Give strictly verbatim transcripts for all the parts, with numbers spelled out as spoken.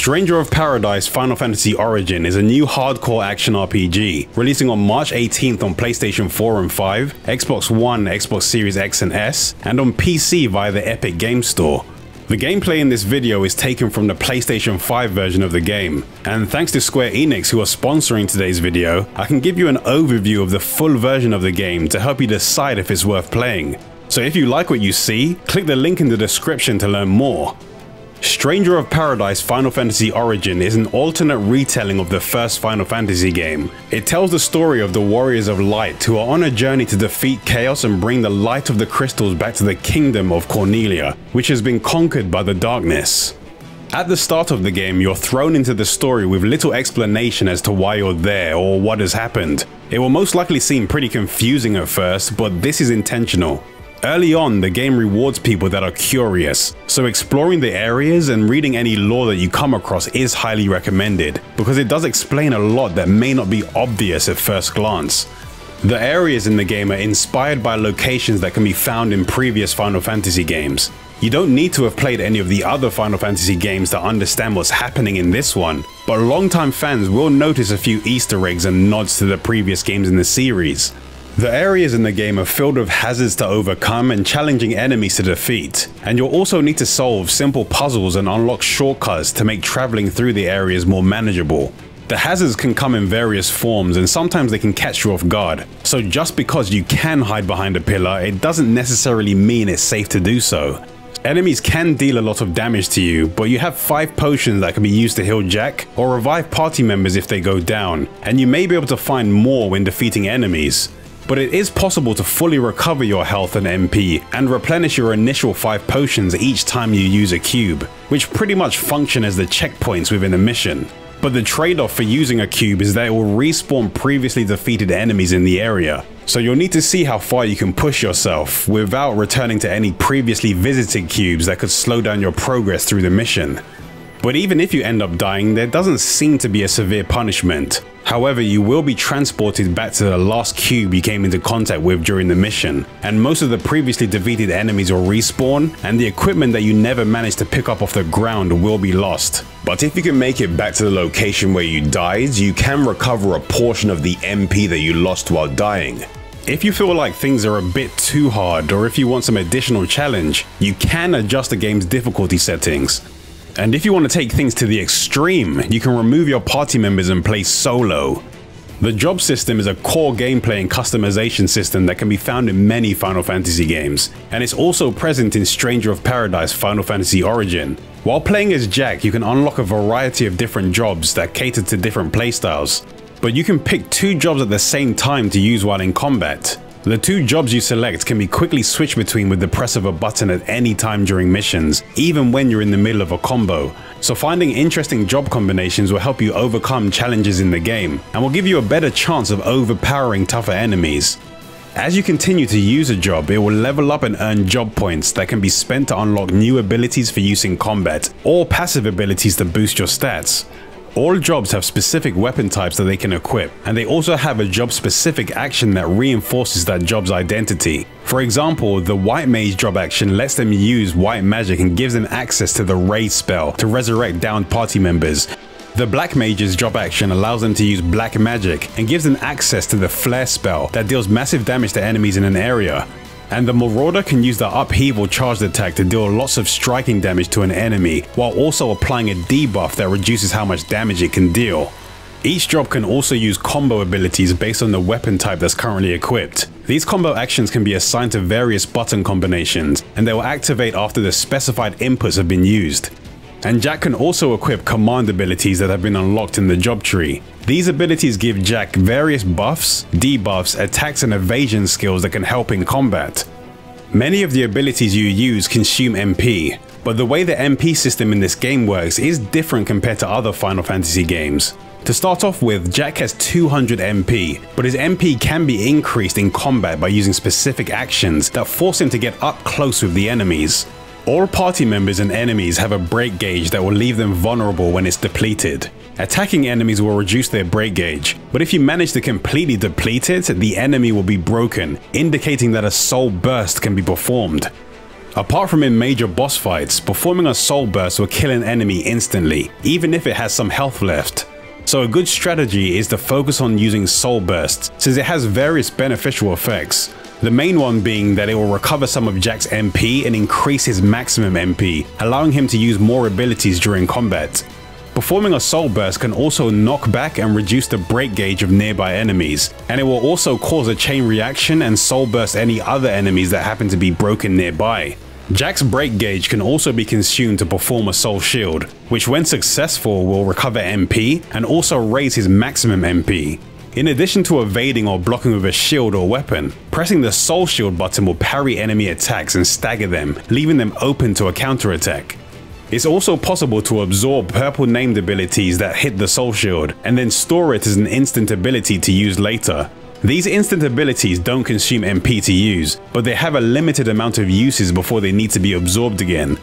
Stranger of Paradise: Final Fantasy Origin is a new hardcore action R P G, releasing on March eighteenth on PlayStation four and five, Xbox One, Xbox Series X and S, and on P C via the Epic Game Store. The gameplay in this video is taken from the PlayStation five version of the game, and thanks to Square Enix, who are sponsoring today's video, I can give you an overview of the full version of the game to help you decide if it's worth playing. So if you like what you see, click the link in the description to learn more. Stranger of Paradise: Final Fantasy Origin is an alternate retelling of the first Final Fantasy game. It tells the story of the Warriors of Light, who are on a journey to defeat Chaos and bring the light of the crystals back to the kingdom of Cornelia, which has been conquered by the darkness. At the start of the game, you're thrown into the story with little explanation as to why you're there or what has happened. It will most likely seem pretty confusing at first, but this is intentional. Early on, the game rewards people that are curious, so exploring the areas and reading any lore that you come across is highly recommended, because it does explain a lot that may not be obvious at first glance. The areas in the game are inspired by locations that can be found in previous Final Fantasy games. You don't need to have played any of the other Final Fantasy games to understand what's happening in this one, but longtime fans will notice a few Easter eggs and nods to the previous games in the series. The areas in the game are filled with hazards to overcome and challenging enemies to defeat, and you'll also need to solve simple puzzles and unlock shortcuts to make traveling through the areas more manageable. The hazards can come in various forms, and sometimes they can catch you off guard, so just because you can hide behind a pillar, it doesn't necessarily mean it's safe to do so. Enemies can deal a lot of damage to you, but you have five potions that can be used to heal Jack or revive party members if they go down, and you may be able to find more when defeating enemies. But it is possible to fully recover your health and M P and replenish your initial five potions each time you use a cube, which pretty much function as the checkpoints within a mission. But the trade-off for using a cube is that it will respawn previously defeated enemies in the area, so you'll need to see how far you can push yourself without returning to any previously visited cubes that could slow down your progress through the mission. But even if you end up dying, there doesn't seem to be a severe punishment. However, you will be transported back to the last cube you came into contact with during the mission, and most of the previously defeated enemies will respawn, and the equipment that you never managed to pick up off the ground will be lost. But if you can make it back to the location where you died, you can recover a portion of the M P that you lost while dying. If you feel like things are a bit too hard, or if you want some additional challenge, you can adjust the game's difficulty settings. And if you want to take things to the extreme, you can remove your party members and play solo. The job system is a core gameplay and customization system that can be found in many Final Fantasy games, and it's also present in Stranger of Paradise: Final Fantasy Origin. While playing as Jack, you can unlock a variety of different jobs that cater to different playstyles, but you can pick two jobs at the same time to use while in combat. The two jobs you select can be quickly switched between with the press of a button at any time during missions, even when you're in the middle of a combo. So finding interesting job combinations will help you overcome challenges in the game, and will give you a better chance of overpowering tougher enemies. As you continue to use a job, it will level up and earn job points that can be spent to unlock new abilities for use in combat, or passive abilities to boost your stats. All jobs have specific weapon types that they can equip, and they also have a job-specific action that reinforces that job's identity. For example, the White Mage job action lets them use white magic and gives them access to the Raise spell to resurrect downed party members. The Black Mage's job action allows them to use black magic and gives them access to the Flare spell that deals massive damage to enemies in an area. And the Marauder can use the Upheaval charged attack to deal lots of striking damage to an enemy, while also applying a debuff that reduces how much damage it can deal. Each job can also use combo abilities based on the weapon type that's currently equipped. These combo actions can be assigned to various button combinations, and they will activate after the specified inputs have been used. And Jack can also equip command abilities that have been unlocked in the job tree. These abilities give Jack various buffs, debuffs, attacks and evasion skills that can help in combat. Many of the abilities you use consume M P, but the way the M P system in this game works is different compared to other Final Fantasy games. To start off with, Jack has two hundred M P, but his M P can be increased in combat by using specific actions that force him to get up close with the enemies. All party members and enemies have a break gauge that will leave them vulnerable when it's depleted. Attacking enemies will reduce their break gauge, but if you manage to completely deplete it, the enemy will be broken, indicating that a soul burst can be performed. Apart from in major boss fights, performing a soul burst will kill an enemy instantly, even if it has some health left. So a good strategy is to focus on using soul bursts, since it has various beneficial effects. The main one being that it will recover some of Jack's M P and increase his maximum M P, allowing him to use more abilities during combat. Performing a soul burst can also knock back and reduce the break gauge of nearby enemies, and it will also cause a chain reaction and soul burst any other enemies that happen to be broken nearby. Jack's break gauge can also be consumed to perform a soul shield, which when successful will recover M P and also raise his maximum M P. In addition to evading or blocking with a shield or weapon, pressing the soul shield button will parry enemy attacks and stagger them, leaving them open to a counterattack. It's also possible to absorb purple named abilities that hit the soul shield, and then store it as an instant ability to use later. These instant abilities don't consume M P to use, but they have a limited amount of uses before they need to be absorbed again.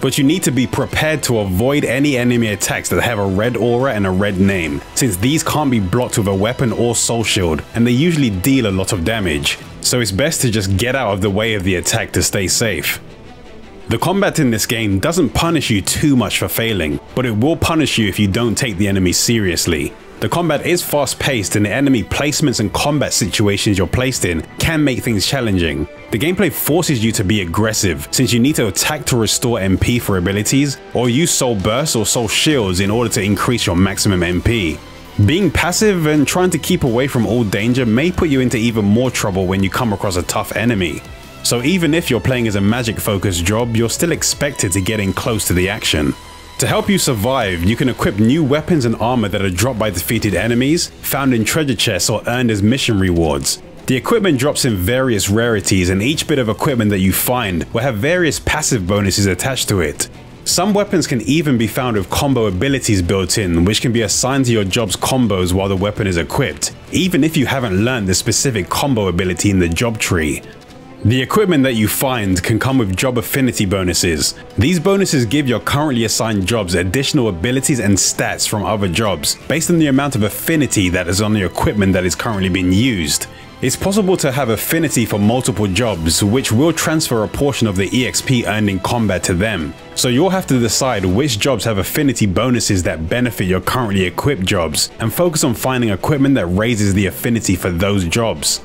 But you need to be prepared to avoid any enemy attacks that have a red aura and a red name, since these can't be blocked with a weapon or soul shield, and they usually deal a lot of damage. So it's best to just get out of the way of the attack to stay safe. The combat in this game doesn't punish you too much for failing, but it will punish you if you don't take the enemy seriously. The combat is fast-paced, and the enemy placements and combat situations you're placed in can make things challenging. The gameplay forces you to be aggressive, since you need to attack to restore M P for abilities, or use soul bursts or soul shields in order to increase your maximum M P. Being passive and trying to keep away from all danger may put you into even more trouble when you come across a tough enemy. So even if you're playing as a magic-focused job, you're still expected to get in close to the action. To help you survive, you can equip new weapons and armor that are dropped by defeated enemies, found in treasure chests, or earned as mission rewards. The equipment drops in various rarities, and each bit of equipment that you find will have various passive bonuses attached to it. Some weapons can even be found with combo abilities built in, which can be assigned to your job's combos while the weapon is equipped, even if you haven't learned the specific combo ability in the job tree. The equipment that you find can come with job affinity bonuses. These bonuses give your currently assigned jobs additional abilities and stats from other jobs, based on the amount of affinity that is on the equipment that is currently being used. It's possible to have affinity for multiple jobs, which will transfer a portion of the E X P earned in combat to them. So you'll have to decide which jobs have affinity bonuses that benefit your currently equipped jobs, and focus on finding equipment that raises the affinity for those jobs.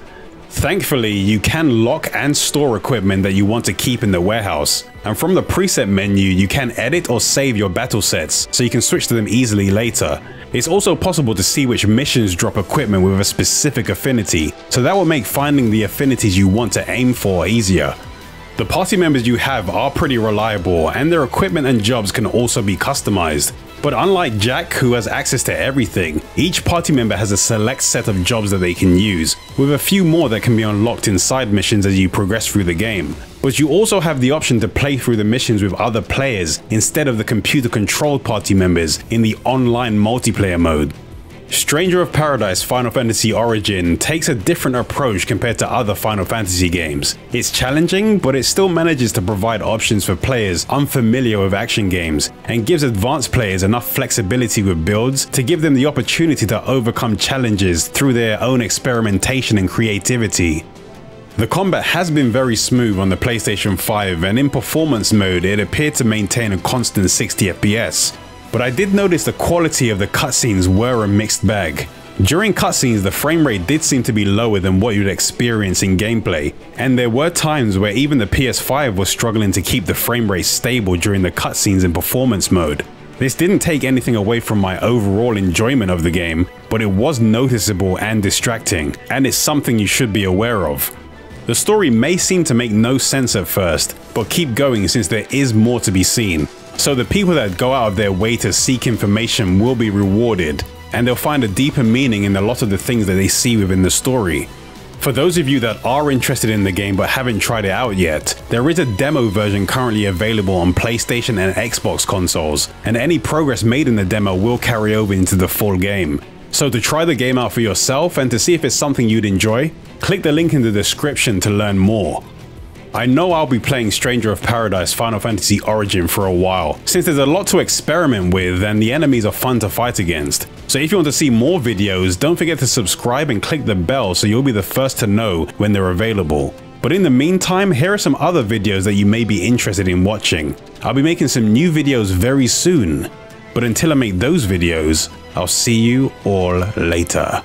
Thankfully, you can lock and store equipment that you want to keep in the warehouse, and from the preset menu you can edit or save your battle sets, so you can switch to them easily later. It's also possible to see which missions drop equipment with a specific affinity, so that will make finding the affinities you want to aim for easier. The party members you have are pretty reliable, and their equipment and jobs can also be customized. But unlike Jack, who has access to everything, each party member has a select set of jobs that they can use, with a few more that can be unlocked in side missions as you progress through the game. But you also have the option to play through the missions with other players instead of the computer-controlled party members in the online multiplayer mode. Stranger of Paradise: Final Fantasy Origin takes a different approach compared to other Final Fantasy games. It's challenging, but it still manages to provide options for players unfamiliar with action games, and gives advanced players enough flexibility with builds to give them the opportunity to overcome challenges through their own experimentation and creativity. The combat has been very smooth on the PlayStation five, and in performance mode it appeared to maintain a constant sixty F P S. But I did notice the quality of the cutscenes were a mixed bag. During cutscenes, the frame rate did seem to be lower than what you'd experience in gameplay, and there were times where even the P S five was struggling to keep the frame rate stable during the cutscenes in performance mode. This didn't take anything away from my overall enjoyment of the game, but it was noticeable and distracting, and it's something you should be aware of. The story may seem to make no sense at first, but keep going since there is more to be seen. So the people that go out of their way to seek information will be rewarded, and they'll find a deeper meaning in a lot of the things that they see within the story. For those of you that are interested in the game but haven't tried it out yet, there is a demo version currently available on PlayStation and Xbox consoles, and any progress made in the demo will carry over into the full game. So to try the game out for yourself and to see if it's something you'd enjoy, click the link in the description to learn more. I know I'll be playing Stranger of Paradise: Final Fantasy Origin for a while, since there's a lot to experiment with and the enemies are fun to fight against. So if you want to see more videos, don't forget to subscribe and click the bell so you'll be the first to know when they're available. But in the meantime, here are some other videos that you may be interested in watching. I'll be making some new videos very soon, but until I make those videos, I'll see you all later.